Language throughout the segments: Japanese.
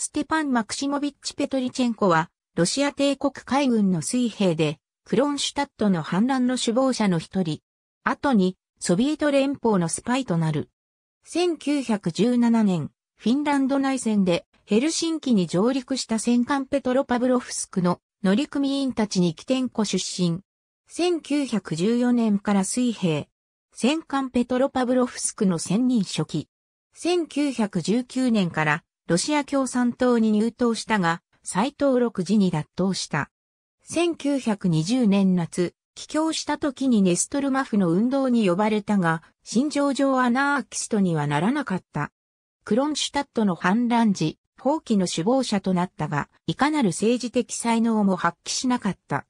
ステパン・マクシモビッチ・ペトリチェンコは、ロシア帝国海軍の水兵で、クロンシュタットの反乱の首謀者の一人。後に、ソビエト連邦のスパイとなる。1917年、フィンランド内戦で、ヘルシンキに上陸した戦艦ペトロパブロフスクの乗組員たちにキテンコ出身。1914年から水兵。戦艦ペトロパブロフスクの専任書記。1919年からロシア共産党に入党したが、斉藤六次に脱党した。1920年夏、帰郷した時にネストルマフの運動に呼ばれたが、心情上アナーキストにはならなかった。クロンシュタットの反乱時、蜂起の首謀者となったが、いかなる政治的才能も発揮しなかった。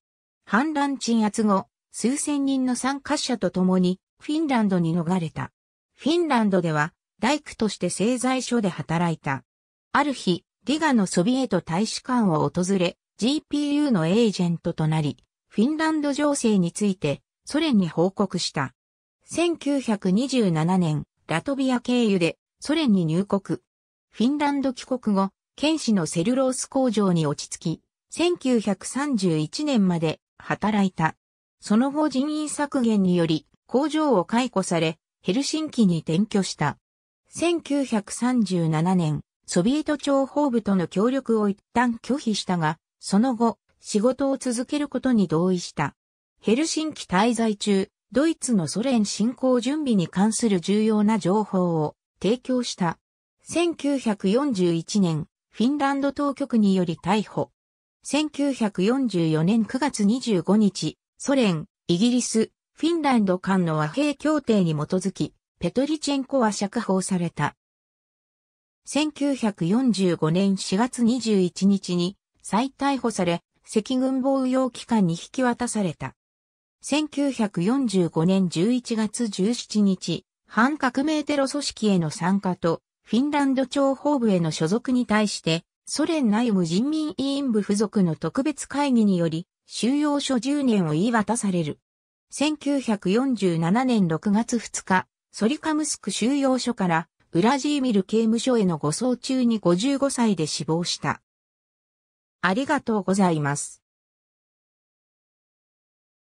反乱鎮圧後、数千人の参加者と共に、フィンランドに逃れた。フィンランドでは、大工として製材所で働いた。ある日、リガのソビエト大使館を訪れ、GPU のエージェントとなり、フィンランド情勢について、ソ連に報告した。1927年、ラトビア経由で、ソ連に入国。フィンランド帰国後、県市のセルロース工場に落ち着き、1931年まで働いた。その後人員削減により、工場を解雇され、ヘルシンキに転居した。1937年、ソビエト諜報部との協力を一旦拒否したが、その後、仕事を続けることに同意した。ヘルシンキ滞在中、ドイツのソ連侵攻準備に関する重要な情報を提供した。1941年、フィンランド当局により逮捕。1944年9月25日、ソ連、イギリス、フィンランド間の和平協定に基づき、ペトリチェンコは釈放された。1945年4月21日に再逮捕され、赤軍防用機関に引き渡された。1945年11月17日、反革命テロ組織への参加と、フィンランド諜報部への所属に対して、ソ連内務人民委員部付属の特別会議により、収容所10年を言い渡される。1947年6月2日、ソリカムスク収容所からウラジーミル刑務所への護送中に55歳で死亡した。ありがとうございます。